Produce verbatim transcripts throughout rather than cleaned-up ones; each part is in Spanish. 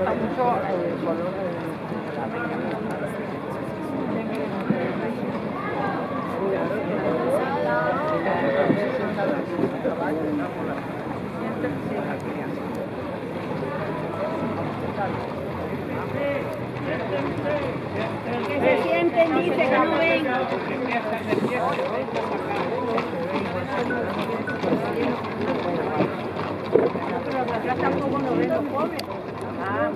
gusta mucho el color de, de la peña. Que se sienten, dice que no ven. Yo tampoco no veo los pobres. Ah.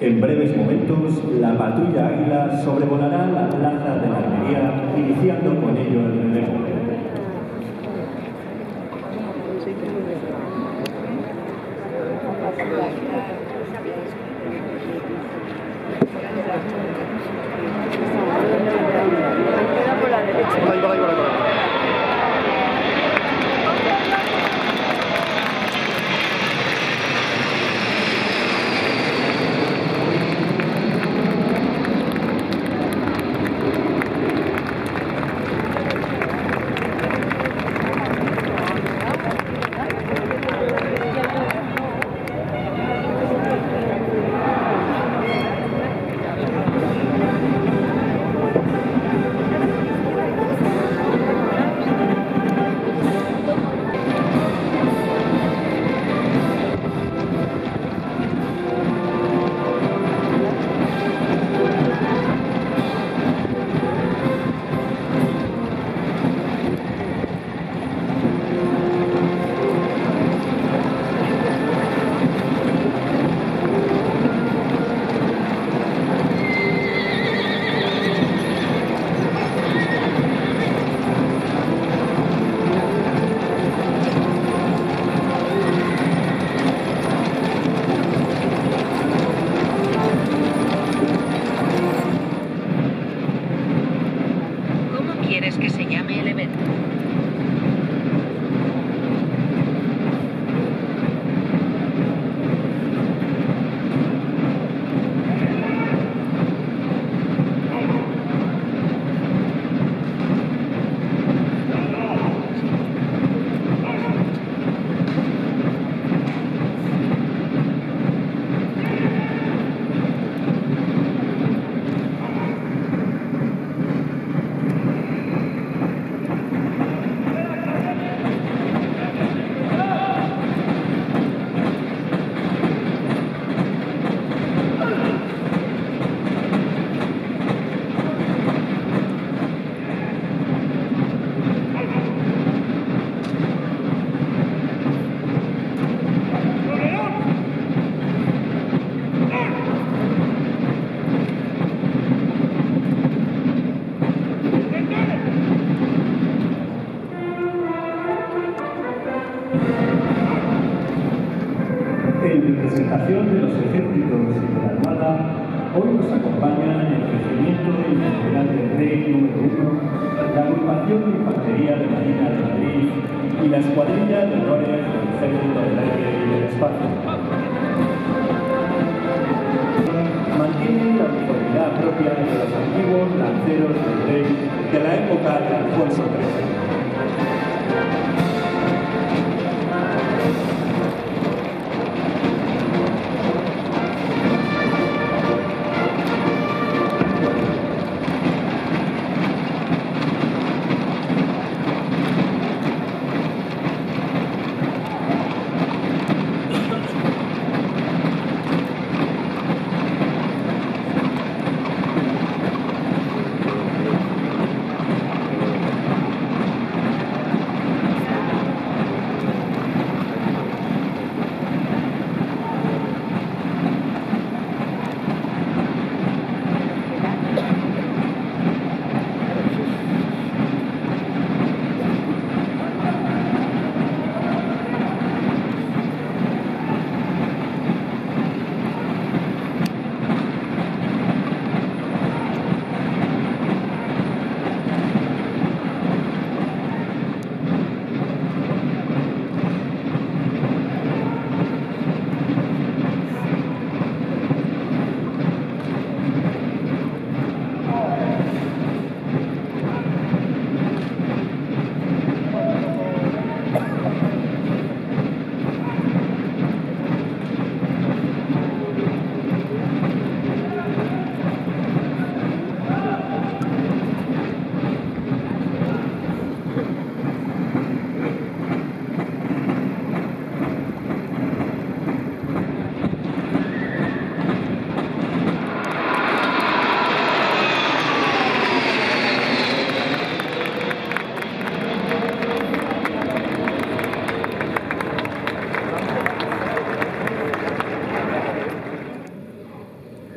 En breves momentos, la patrulla Águila sobrevolará la plaza de la Armería, iniciando con ello el relevo.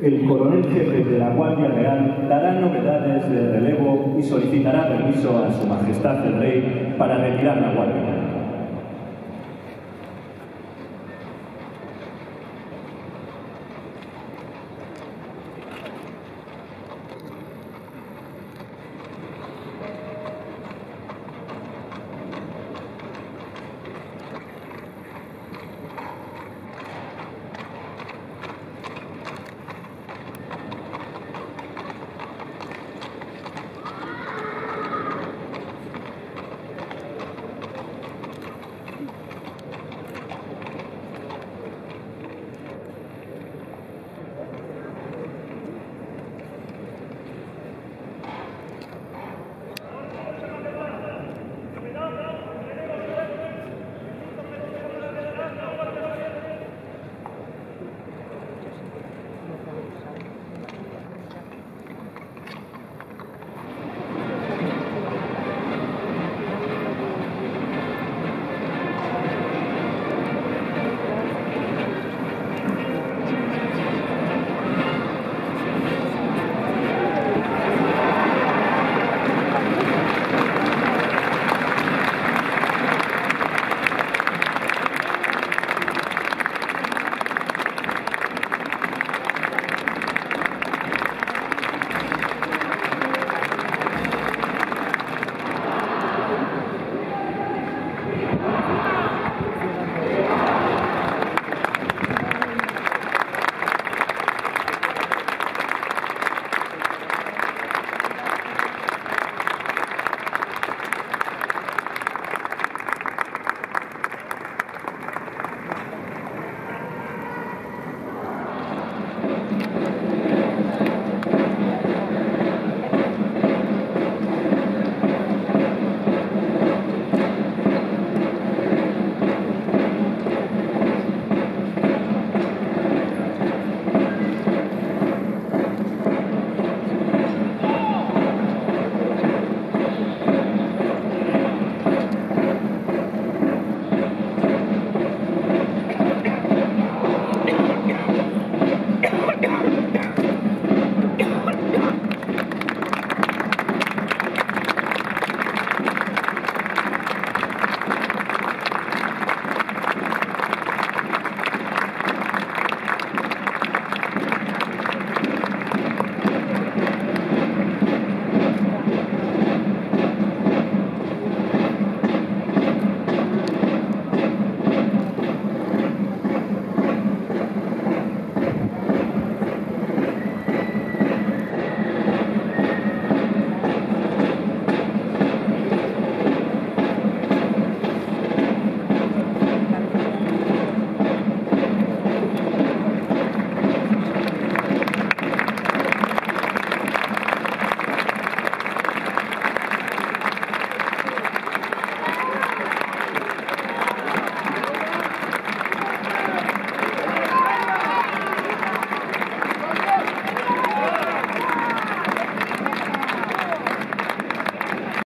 el coronel jefe de la Guardia Real dará novedades de relevo y solicitará permiso a su Majestad el Rey para retirar la Guardia.